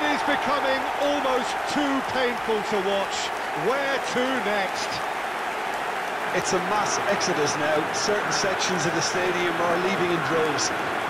It is becoming almost too painful to watch. Where to next? It's a mass exodus now. Certain sections of the stadium are leaving in droves.